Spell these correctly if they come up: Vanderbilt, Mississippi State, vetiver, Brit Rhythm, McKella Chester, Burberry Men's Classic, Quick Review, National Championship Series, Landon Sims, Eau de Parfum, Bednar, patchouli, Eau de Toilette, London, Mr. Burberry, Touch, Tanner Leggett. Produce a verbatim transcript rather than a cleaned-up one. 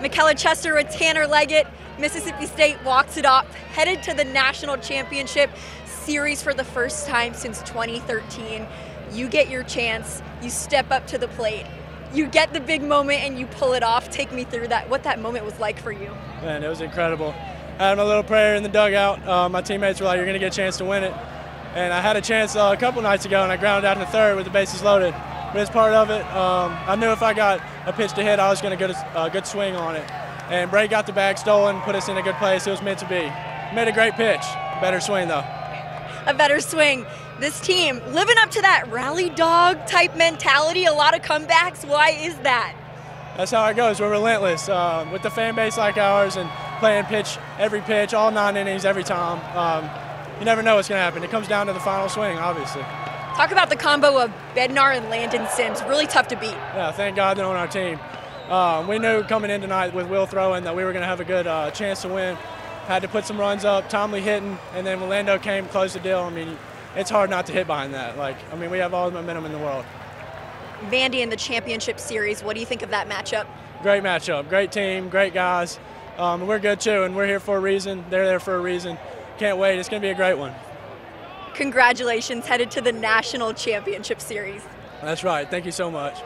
McKella Chester with Tanner Leggett. Mississippi State walks it off, headed to the National Championship Series for the first time since twenty thirteen. You get your chance, you step up to the plate, you get the big moment, and you pull it off. Take me through that, what that moment was like for you. Man, it was incredible. I had my little prayer in the dugout. Uh, my teammates were like, you're going to get a chance to win it. And I had a chance uh, a couple nights ago, and I grounded out in the third with the bases loaded. But it's part of it. Um, I knew if I got a pitch to hit, I was going to get a, a good swing on it. And Bray got the bag stolen, put us in a good place. It was meant to be. Made a great pitch. Better swing, though. A better swing. This team, living up to that rally dog type mentality, a lot of comebacks. Why is that? That's how it goes. We're relentless. Uh, with the fan base like ours and playing pitch, every pitch, all nine innings, every time, um, you never know what's going to happen. It comes down to the final swing, obviously. Talk about the combo of Bednar and Landon Sims. Really tough to beat. Yeah, thank God they're on our team. Um, we knew coming in tonight with Will throwing that we were going to have a good uh, chance to win. Had to put some runs up, timely hitting, and then when Lando came, closed the deal. I mean, it's hard not to hit behind that. Like, I mean, we have all the momentum in the world. Vandy in the championship series, what do you think of that matchup? Great matchup. Great team, great guys. Um, we're good, too, and we're here for a reason. They're there for a reason. Can't wait. It's going to be a great one. Congratulations, headed to the National Championship Series. That's right. Thank you so much.